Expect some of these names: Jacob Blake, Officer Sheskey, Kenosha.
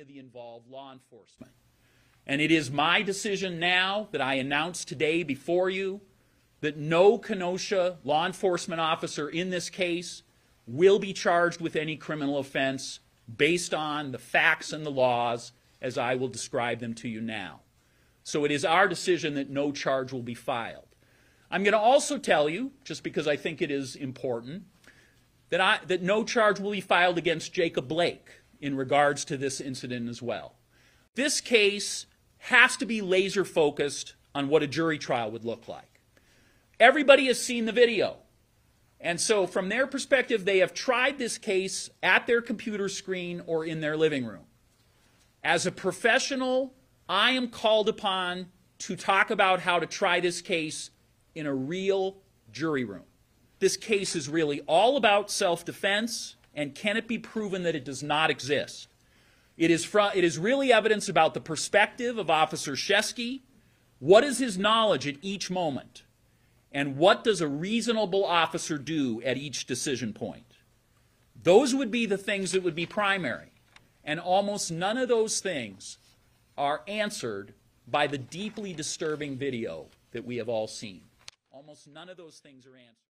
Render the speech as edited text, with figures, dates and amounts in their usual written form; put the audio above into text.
of the involved law enforcement. And it is my decision now that I announce today before you that no Kenosha law enforcement officer in this case will be charged with any criminal offense based on the facts and the laws as I will describe them to you now. So it is our decision that no charge will be filed. I'm going to also tell you, just because I think it is important, that no charge will be filed against Jacob Blake in regards to this incident as well. This case has to be laser focused on what a jury trial would look like. Everybody has seen the video. And so from their perspective, they have tried this case at their computer screen or in their living room. As a professional, I am called upon to talk about how to try this case in a real jury room. This case is really all about self-defense, and can it be proven that it does not exist? It is really evidence about the perspective of Officer Sheskey. What is his knowledge at each moment? And what does a reasonable officer do at each decision point? Those would be the things that would be primary. And almost none of those things are answered by the deeply disturbing video that we have all seen. Almost none of those things are answered.